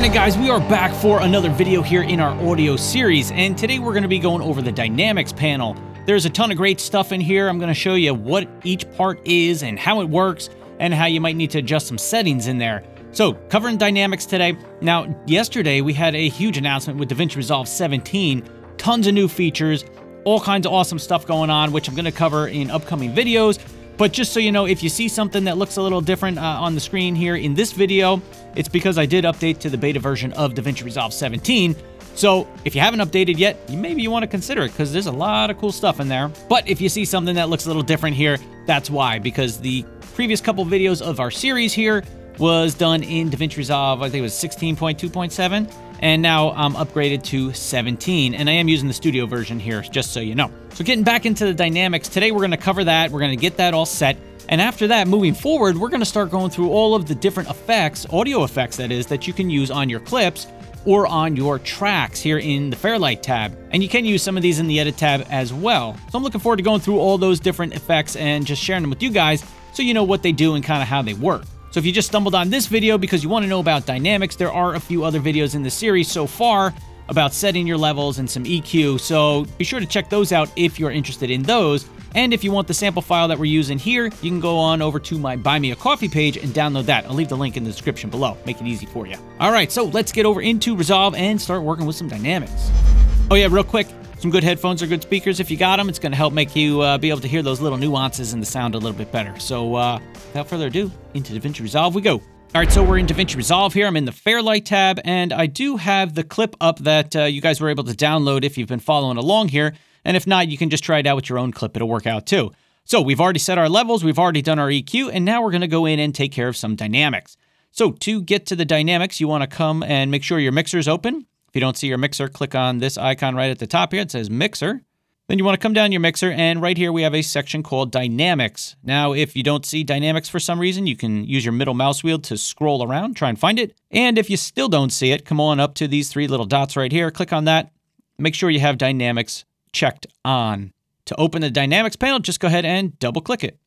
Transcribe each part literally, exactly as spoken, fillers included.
happening, guys? We are back for another video here in our audio series, and today we're going to be going over the dynamics panel. There's a ton of great stuff in here. I'm going to show you what each part is and how it works and how you might need to adjust some settings in there. So, covering dynamics today. Now, yesterday we had a huge announcement with DaVinci Resolve seventeen. Tons of new features, all kinds of awesome stuff going on, which I'm going to cover in upcoming videos. But just so you know, if you see something that looks a little different uh, on the screen here in this video, it's because I did update to the beta version of DaVinci Resolve seventeen. So if you haven't updated yet, maybe you want to consider it because there's a lot of cool stuff in there. But if you see something that looks a little different here, that's why, because the previous couple videos of our series here was done in DaVinci Resolve, I think it was sixteen point two point seven, and now I'm upgraded to seventeen, and I am using the studio version here, just so you know. So getting back into the dynamics, today we're gonna cover that, we're gonna get that all set, and after that, moving forward, we're gonna start going through all of the different effects, audio effects that is, that you can use on your clips or on your tracks here in the Fairlight tab. And you can use some of these in the Edit tab as well. So I'm looking forward to going through all those different effects and just sharing them with you guys so you know what they do and kind of how they work. So if you just stumbled on this video because you want to know about dynamics, there are a few other videos in the series so far about setting your levels and some E Q. So be sure to check those out if you're interested in those. And if you want the sample file that we're using here, you can go on over to my Buy Me a Coffee page and download that. I'll leave the link in the description below. Make it easy for you. All right, so let's get over into Resolve and start working with some dynamics. Oh yeah, real quick. Some good headphones or good speakers if you got them. It's going to help make you uh, be able to hear those little nuances in the sound a little bit better. So uh, without further ado, into DaVinci Resolve we go. All right, so we're in DaVinci Resolve here. I'm in the Fairlight tab, and I do have the clip up that uh, you guys were able to download if you've been following along here. And if not, you can just try it out with your own clip. It'll work out too. So we've already set our levels. We've already done our E Q, and now we're going to go in and take care of some dynamics. So to get to the dynamics, you want to come and make sure your mixer's open. If you don't see your mixer, click on this icon right at the top here. It says Mixer. Then you want to come down your mixer, and right here we have a section called Dynamics. Now, if you don't see Dynamics for some reason, you can use your middle mouse wheel to scroll around, try and find it. And if you still don't see it, come on up to these three little dots right here. Click on that. Make sure you have Dynamics checked on. To open the Dynamics panel, just go ahead and double-click it.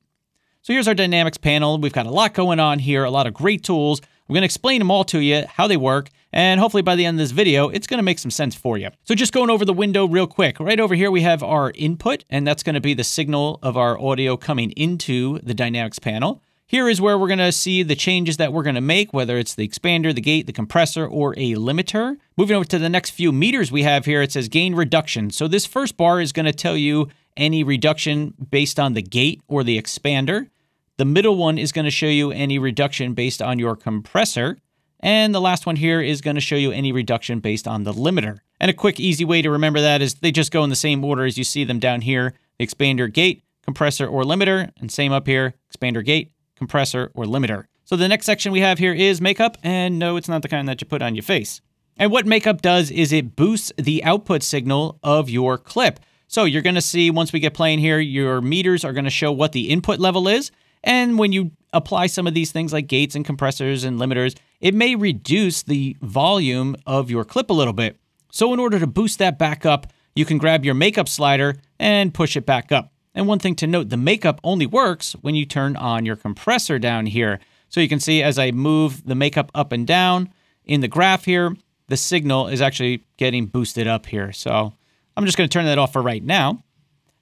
So here's our Dynamics panel. We've got a lot going on here, a lot of great tools. I'm going to explain them all to you, how they work, and hopefully by the end of this video, it's going to make some sense for you. So just going over the window real quick, right over here we have our input, and that's going to be the signal of our audio coming into the dynamics panel. Here is where we're going to see the changes that we're going to make, whether it's the expander, the gate, the compressor, or a limiter. Moving over to the next few meters we have here, it says gain reduction. So this first bar is going to tell you any reduction based on the gate or the expander. The middle one is going to show you any reduction based on your compressor. And the last one here is going to show you any reduction based on the limiter. And a quick, easy way to remember that is they just go in the same order as you see them down here. The expander, gate, compressor, or limiter. And same up here, expander, gate, compressor, or limiter. So the next section we have here is makeup. And no, it's not the kind that you put on your face. And what makeup does is it boosts the output signal of your clip. So you're going to see, once we get playing here, your meters are going to show what the input level is. And when you apply some of these things like gates and compressors and limiters, it may reduce the volume of your clip a little bit. So in order to boost that back up, you can grab your makeup slider and push it back up. And one thing to note, the makeup only works when you turn on your compressor down here. So you can see as I move the makeup up and down in the graph here, the signal is actually getting boosted up here. So I'm just going to turn that off for right now.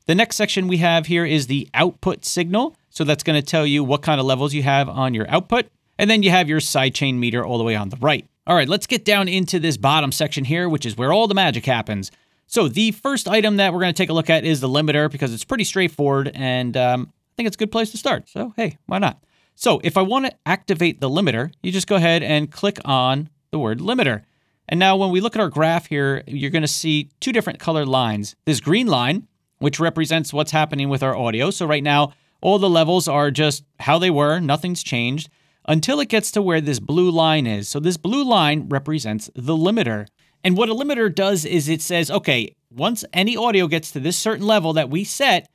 The next section we have here is the output signal. So that's going to tell you what kind of levels you have on your output. And then you have your sidechain meter all the way on the right. All right, let's get down into this bottom section here, which is where all the magic happens. So the first item that we're going to take a look at is the limiter because it's pretty straightforward and um, I think it's a good place to start. So, hey, why not? So if I want to activate the limiter, you just go ahead and click on the word limiter. And now when we look at our graph here, you're going to see two different color lines. This green line, which represents what's happening with our audio. So right now, all the levels are just how they were, nothing's changed, until it gets to where this blue line is. So this blue line represents the limiter. And what a limiter does is it says, okay, once any audio gets to this certain level that we set,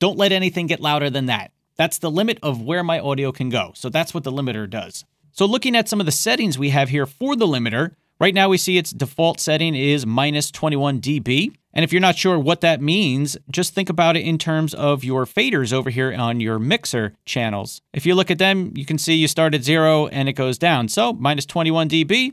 don't let anything get louder than that. That's the limit of where my audio can go. So that's what the limiter does. So looking at some of the settings we have here for the limiter, right now we see its default setting is minus twenty-one decibels. And if you're not sure what that means, just think about it in terms of your faders over here on your mixer channels. If you look at them, you can see you start at zero and it goes down. So minus twenty-one decibels,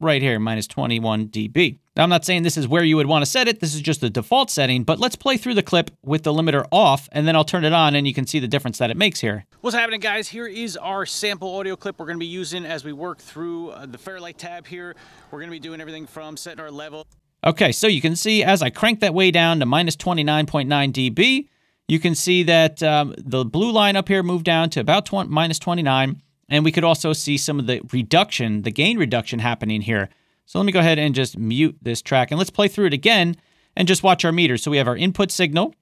right here, minus twenty-one D B. Now, I'm not saying this is where you would want to set it. This is just the default setting, but let's play through the clip with the limiter off, and then I'll turn it on, and you can see the difference that it makes here. What's happening, guys? Here is our sample audio clip we're going to be using as we work through uh, the Fairlight tab here. We're going to be doing everything from setting our level. Okay, so you can see as I crank that way down to minus twenty-nine point nine D B, you can see that um, the blue line up here moved down to about minus twenty-nine, and we could also see some of the reduction, the gain reduction happening here. So let me go ahead and just mute this track, and let's play through it again and just watch our meter. So we have our input signal,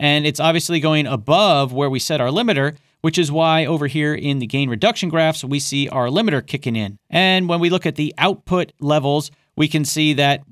and it's obviously going above where we set our limiter, which is why over here in the gain reduction graphs, we see our limiter kicking in. And when we look at the output levels, we can see that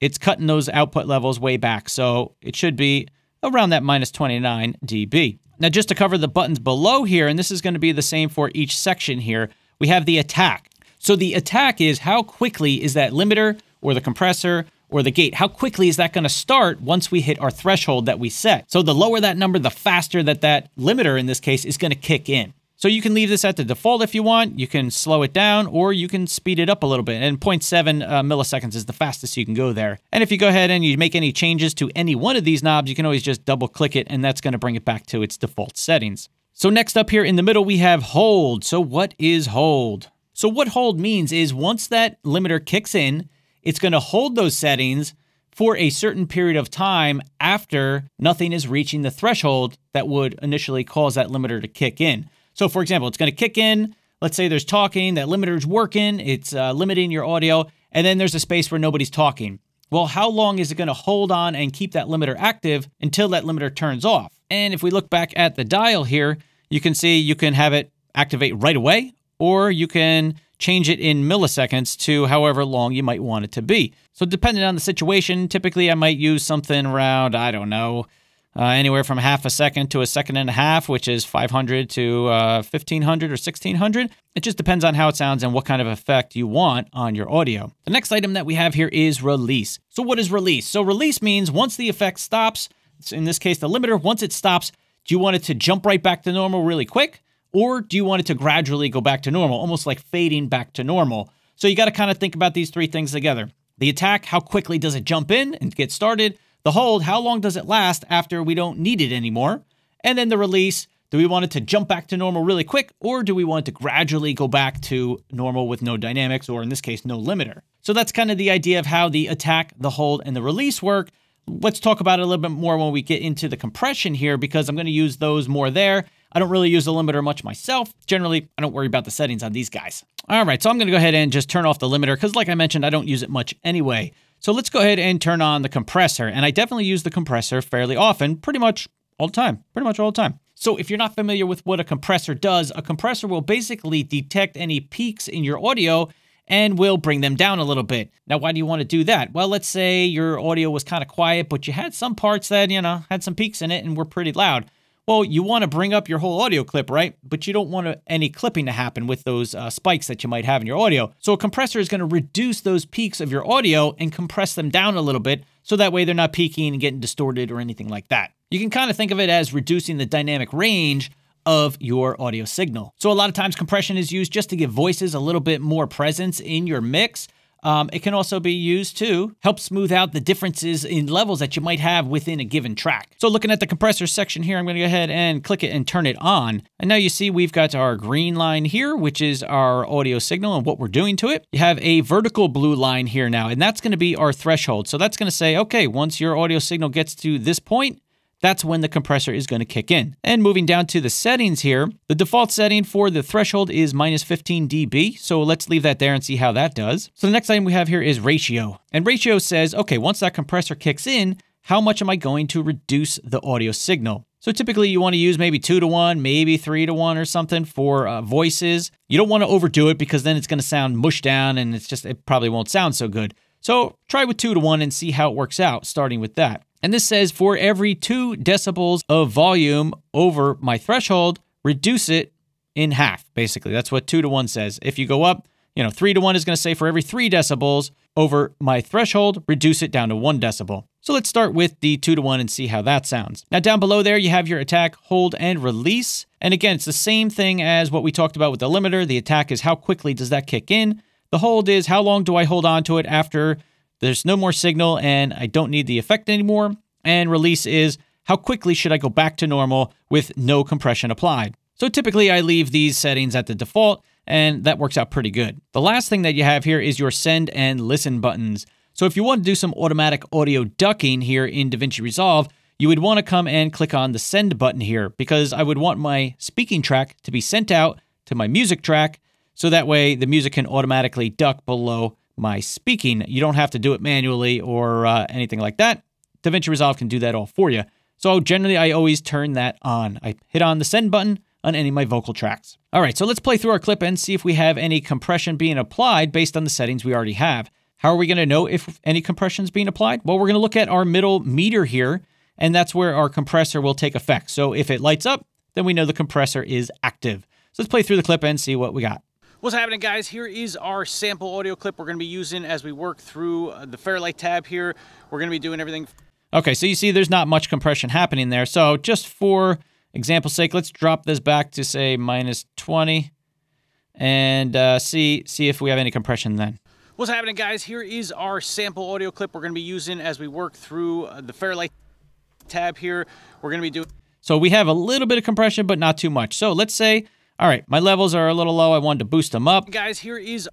it's cutting those output levels way back. So it should be around that minus twenty-nine D B. Now, just to cover the buttons below here, and this is going to be the same for each section here, we have the attack. So the attack is how quickly is that limiter or the compressor or the gate, how quickly is that going to start once we hit our threshold that we set? So the lower that number, the faster that that limiter in this case is going to kick in. So you can leave this at the default if you want. You can slow it down or you can speed it up a little bit. And zero point seven uh, milliseconds is the fastest you can go there. And if you go ahead and you make any changes to any one of these knobs, you can always just double click it, and that's going to bring it back to its default settings. So next up here in the middle, we have hold. So what is hold? So what hold means is once that limiter kicks in, it's going to hold those settings for a certain period of time after nothing is reaching the threshold that would initially cause that limiter to kick in. So for example, it's going to kick in, let's say there's talking, that limiter's working, it's uh, limiting your audio, and then there's a space where nobody's talking. Well, how long is it going to hold on and keep that limiter active until that limiter turns off? And if we look back at the dial here, you can see you can have it activate right away, or you can change it in milliseconds to however long you might want it to be. So depending on the situation, typically I might use something around, I don't know, uh, anywhere from half a second to a second and a half, which is five hundred to uh, fifteen hundred or sixteen hundred. It just depends on how it sounds and what kind of effect you want on your audio. The next item that we have here is release. So what is release? So release means once the effect stops, in this case the limiter, once it stops, do you want it to jump right back to normal really quick? Or do you want it to gradually go back to normal, almost like fading back to normal? So you got to kind of think about these three things together. The attack, how quickly does it jump in and get started? The hold, how long does it last after we don't need it anymore? And then the release, do we want it to jump back to normal really quick, or do we want it to gradually go back to normal with no dynamics, or in this case, no limiter? So that's kind of the idea of how the attack, the hold, and the release work. Let's talk about it a little bit more when we get into the compression here, because I'm going to use those more there. I don't really use the limiter much myself. Generally, I don't worry about the settings on these guys. All right, so I'm going to go ahead and just turn off the limiter because like I mentioned, I don't use it much anyway. So let's go ahead and turn on the compressor. And I definitely use the compressor fairly often, pretty much all the time, pretty much all the time. So if you're not familiar with what a compressor does, a compressor will basically detect any peaks in your audio and will bring them down a little bit. Now, why do you want to do that? Well, let's say your audio was kind of quiet, but you had some parts that, you know, had some peaks in it and were pretty loud. Well, you want to bring up your whole audio clip, right? But you don't want any clipping to happen with those uh, spikes that you might have in your audio. So a compressor is going to reduce those peaks of your audio and compress them down a little bit, so that way they're not peaking and getting distorted or anything like that. You can kind of think of it as reducing the dynamic range of your audio signal. So a lot of times compression is used just to give voices a little bit more presence in your mix. Um, it can also be used to help smooth out the differences in levels that you might have within a given track. So looking at the compressor section here, I'm going to go ahead and click it and turn it on. And now you see we've got our green line here, which is our audio signal and what we're doing to it. You have a vertical blue line here now, and that's going to be our threshold. So that's going to say, okay, once your audio signal gets to this point, that's when the compressor is going to kick in. And moving down to the settings here, the default setting for the threshold is minus fifteen D B. So let's leave that there and see how that does. So the next item we have here is ratio. And ratio says, okay, once that compressor kicks in, how much am I going to reduce the audio signal? So typically you want to use maybe two to one, maybe three to one or something for uh, voices. You don't want to overdo it because then it's going to sound mushed down and it's just, it probably won't sound so good. So try with two to one and see how it works out, starting with that. And this says for every two decibels of volume over my threshold, reduce it in half, basically. That's what two to one says. If you go up, you know, three to one is going to say for every three decibels over my threshold, reduce it down to one decibel. So let's start with the two to one and see how that sounds. Now down below there, you have your attack, hold, and release. And again, it's the same thing as what we talked about with the limiter. The attack is how quickly does that kick in? The hold is how long do I hold on to it after there's no more signal and I don't need the effect anymore. And release is how quickly should I go back to normal with no compression applied. So typically I leave these settings at the default and that works out pretty good. The last thing that you have here is your send and listen buttons. So if you want to do some automatic audio ducking here in DaVinci Resolve, you would want to come and click on the send button here because I would want my speaking track to be sent out to my music track. So that way the music can automatically duck below my speaking. You don't have to do it manually or uh, anything like that. DaVinci Resolve can do that all for you. So generally I always turn that on. I hit on the send button on any of my vocal tracks. All right, so let's play through our clip and see if we have any compression being applied based on the settings we already have. How are we gonna know if any compression is being applied? Well, we're gonna look at our middle meter here, and that's where our compressor will take effect. So if it lights up, then we know the compressor is active. So let's play through the clip and see what we got. What's happening, guys? Here is our sample audio clip we're gonna be using as we work through the Fairlight tab here. We're gonna be doing everything. Okay, so you see there's not much compression happening there. So just for example's sake, let's drop this back to say minus twenty and uh, see, see if we have any compression then. What's happening, guys? Here is our sample audio clip we're gonna be using as we work through the Fairlight tab here. We're gonna be doing. So we have a little bit of compression, but not too much. So let's say, all right, my levels are a little low. I wanted to boost them up. Guys, here is...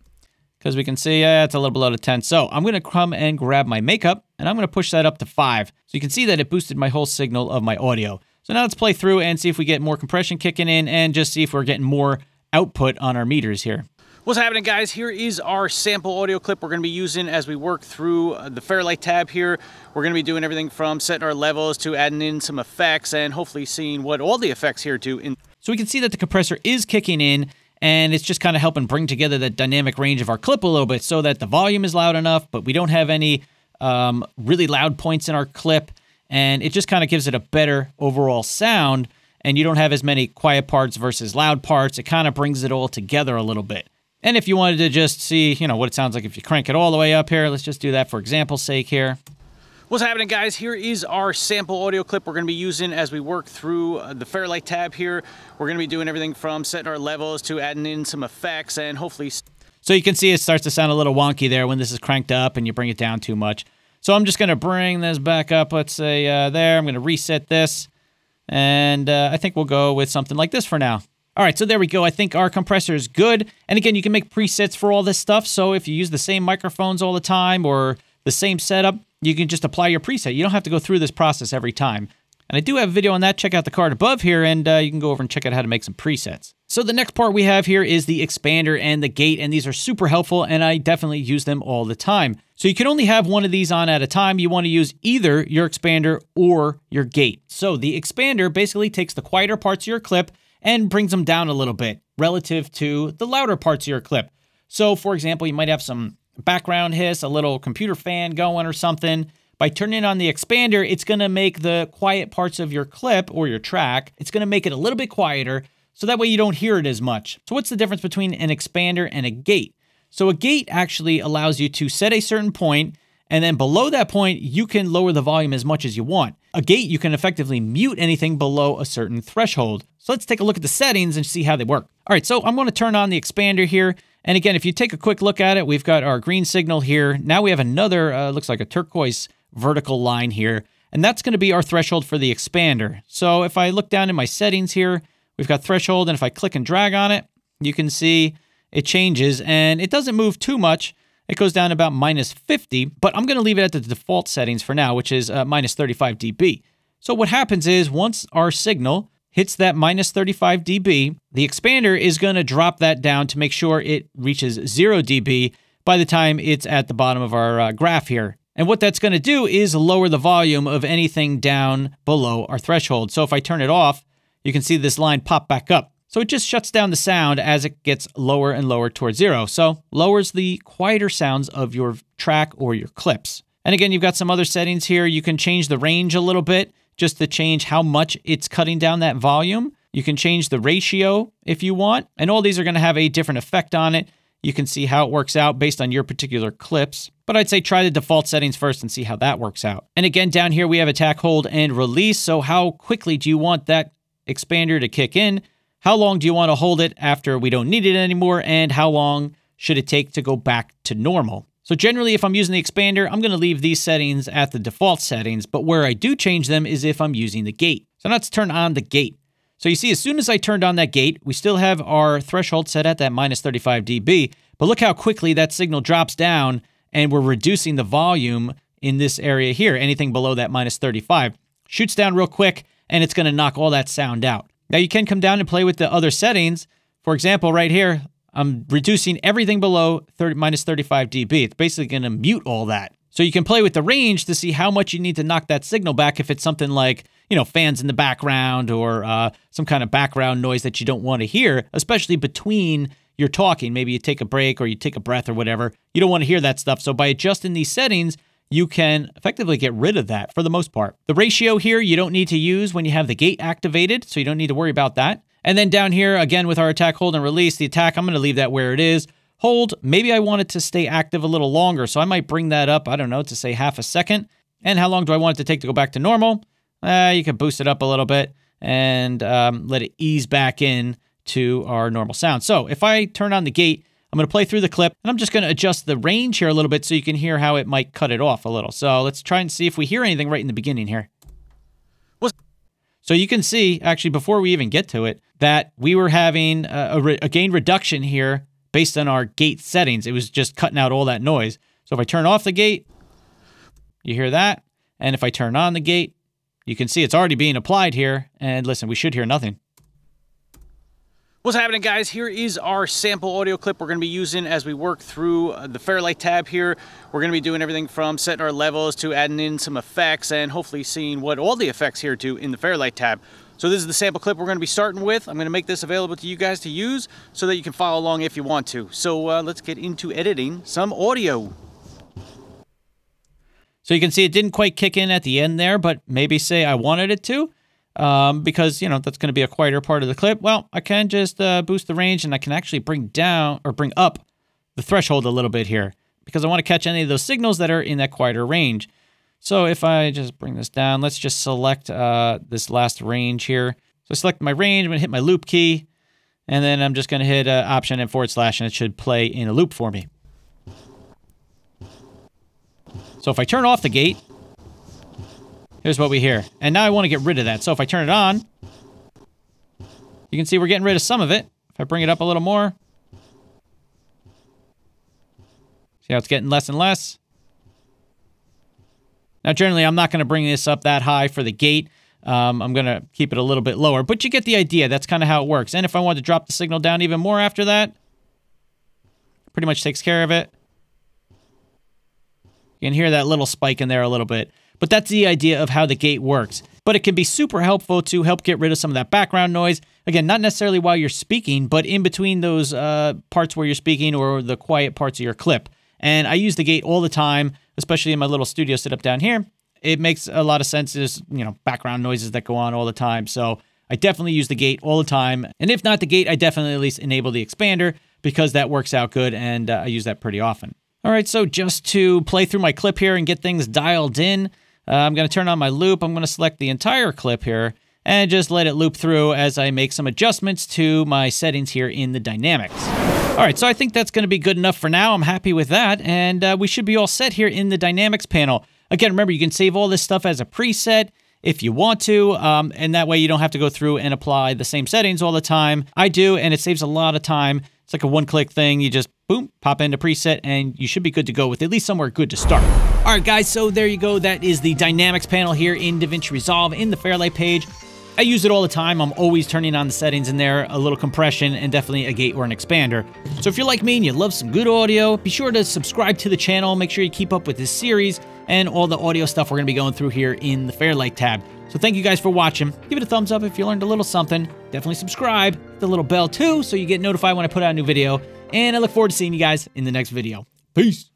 because we can see uh, it's a little below the ten. So I'm going to come and grab my makeup, and I'm going to push that up to five. So you can see that it boosted my whole signal of my audio. So now let's play through and see if we get more compression kicking in and just see if we're getting more output on our meters here. What's happening, guys? Here is our sample audio clip we're going to be using as we work through the Fairlight tab here. We're going to be doing everything from setting our levels to adding in some effects and hopefully seeing what all the effects here do in. So we can see that the compressor is kicking in, and it's just kind of helping bring together that dynamic range of our clip a little bit so that the volume is loud enough, but we don't have any um, really loud points in our clip. And it just kind of gives it a better overall sound, and you don't have as many quiet parts versus loud parts. It kind of brings it all together a little bit. And if you wanted to just see, you know, what it sounds like if you crank it all the way up here, let's just do that for example's sake here. What's happening, guys? Here is our sample audio clip we're going to be using as we work through uh, the Fairlight tab here. We're going to be doing everything from setting our levels to adding in some effects and hopefully... So you can see it starts to sound a little wonky there when this is cranked up and you bring it down too much. So I'm just going to bring this back up, let's say uh, there. I'm going to reset this. And uh, I think we'll go with something like this for now. All right, so there we go. I think our compressor is good. And again, you can make presets for all this stuff. So if you use the same microphones all the time or the same setup, you can just apply your preset. You don't have to go through this process every time. And I do have a video on that. Check out the card above here, and uh, you can go over and check out how to make some presets. So the next part we have here is the expander and the gate, and these are super helpful, and I definitely use them all the time. So you can only have one of these on at a time. You want to use either your expander or your gate. So the expander basically takes the quieter parts of your clip and brings them down a little bit relative to the louder parts of your clip. So for example, you might have some background hiss, a little computer fan going or something. By turning on the expander, it's going to make the quiet parts of your clip or your track, it's going to make it a little bit quieter, so that way you don't hear it as much. So what's the difference between an expander and a gate? So a gate actually allows you to set a certain point, and then below that point, you can lower the volume as much as you want. A gate, you can effectively mute anything below a certain threshold. So let's take a look at the settings and see how they work. All right, so I'm going to turn on the expander here. And again, if you take a quick look at it, we've got our green signal here. Now we have another, uh, looks like a turquoise vertical line here. And that's going to be our threshold for the expander. So if I look down in my settings here, we've got threshold. And if I click and drag on it, you can see it changes. And it doesn't move too much. It goes down about minus fifty. But I'm going to leave it at the default settings for now, which is uh, minus thirty-five D B. So what happens is once our signal hits that minus thirty-five D B, the expander is going to drop that down to make sure it reaches zero D B by the time it's at the bottom of our uh, graph here. And what that's going to do is lower the volume of anything down below our threshold. So if I turn it off, you can see this line pop back up. So it just shuts down the sound as it gets lower and lower towards zero. So lowers the quieter sounds of your track or your clips. And again, you've got some other settings here. You can change the range a little bit, just to change how much it's cutting down that volume. You can change the ratio if you want, and all these are going to have a different effect on it. You can see how it works out based on your particular clips, but I'd say try the default settings first and see how that works out. And again, down here we have attack, hold, and release. So how quickly do you want that expander to kick in? How long do you want to hold it after we don't need it anymore? And how long should it take to go back to normal. So generally, if I'm using the expander, I'm going to leave these settings at the default settings, but where I do change them is if I'm using the gate. So now let's turn on the gate. So you see, as soon as I turned on that gate, we still have our threshold set at that minus thirty-five D B, but look how quickly that signal drops down and we're reducing the volume in this area here. Anything below that minus thirty-five shoots down real quick and it's going to knock all that sound out. Now you can come down and play with the other settings. For example, right here, I'm reducing everything below minus thirty-five D B. It's basically going to mute all that. So you can play with the range to see how much you need to knock that signal back if it's something like, you know, fans in the background or uh, some kind of background noise that you don't want to hear, especially between you're talking. Maybe you take a break or you take a breath or whatever. You don't want to hear that stuff. So by adjusting these settings, you can effectively get rid of that for the most part. The ratio here, you don't need to use when you have the gate activated, so you don't need to worry about that. And then down here, again, with our attack, hold, and release, the attack, I'm gonna leave that where it is. Hold, maybe I want it to stay active a little longer, so I might bring that up, I don't know, to say half a second. And how long do I want it to take to go back to normal? Uh, you can boost it up a little bit and um, let it ease back in to our normal sound. So if I turn on the gate, I'm going to play through the clip, and I'm just going to adjust the range here a little bit so you can hear how it might cut it off a little. So let's try and see if we hear anything right in the beginning here. What's so you can see, actually, before we even get to it, that we were having a, a, re a gain reduction here based on our gate settings. It was just cutting out all that noise. So if I turn off the gate, you hear that. And if I turn on the gate, you can see it's already being applied here. And listen, we should hear nothing. What's happening, guys? Here is our sample audio clip we're going to be using as we work through the Fairlight tab here. We're going to be doing everything from setting our levels to adding in some effects and hopefully seeing what all the effects here do in the Fairlight tab. So this is the sample clip we're going to be starting with. I'm going to make this available to you guys to use so that you can follow along if you want to. So uh, let's get into editing some audio. So you can see it didn't quite kick in at the end there, but maybe say I wanted it to. Um, because, you know, that's going to be a quieter part of the clip. Well, I can just uh, boost the range and I can actually bring down or bring up the threshold a little bit here because I want to catch any of those signals that are in that quieter range. So if I just bring this down, let's just select uh, this last range here. So I select my range, I'm going to hit my loop key, and then I'm just going to hit uh, option and forward slash and it should play in a loop for me. So if I turn off the gate, here's what we hear. And now I want to get rid of that. So if I turn it on, you can see we're getting rid of some of it. If I bring it up a little more, see how it's getting less and less. Now, generally, I'm not going to bring this up that high for the gate. Um, I'm going to keep it a little bit lower, but you get the idea. That's kind of how it works. And if I want to drop the signal down even more after that, pretty much takes care of it. You can hear that little spike in there a little bit. But that's the idea of how the gate works. But it can be super helpful to help get rid of some of that background noise. Again, not necessarily while you're speaking, but in between those uh, parts where you're speaking or the quiet parts of your clip. And I use the gate all the time, especially in my little studio setup down here. It makes a lot of sense. There's, you know, background noises that go on all the time. So I definitely use the gate all the time. And if not the gate, I definitely at least enable the expander because that works out good and uh, I use that pretty often. All right, so just to play through my clip here and get things dialed in, Uh, I'm going to turn on my loop. I'm going to select the entire clip here and just let it loop through as I make some adjustments to my settings here in the dynamics. All right, so I think that's going to be good enough for now. I'm happy with that, and uh, we should be all set here in the dynamics panel. Again, remember, you can save all this stuff as a preset if you want to, um, and that way you don't have to go through and apply the same settings all the time. I do, and it saves a lot of time. It's like a one-click thing. You just boom, pop into preset, and you should be good to go with at least somewhere good to start. All right, guys, so there you go. That is the dynamics panel here in DaVinci Resolve in the Fairlight page. I use it all the time. I'm always turning on the settings in there, a little compression, and definitely a gate or an expander. So if you're like me and you love some good audio, be sure to subscribe to the channel. Make sure you keep up with this series and all the audio stuff we're going to be going through here in the Fairlight tab. So thank you guys for watching. Give it a thumbs up if you learned a little something. Definitely subscribe, hit the little bell too so you get notified when I put out a new video. And I look forward to seeing you guys in the next video. Peace.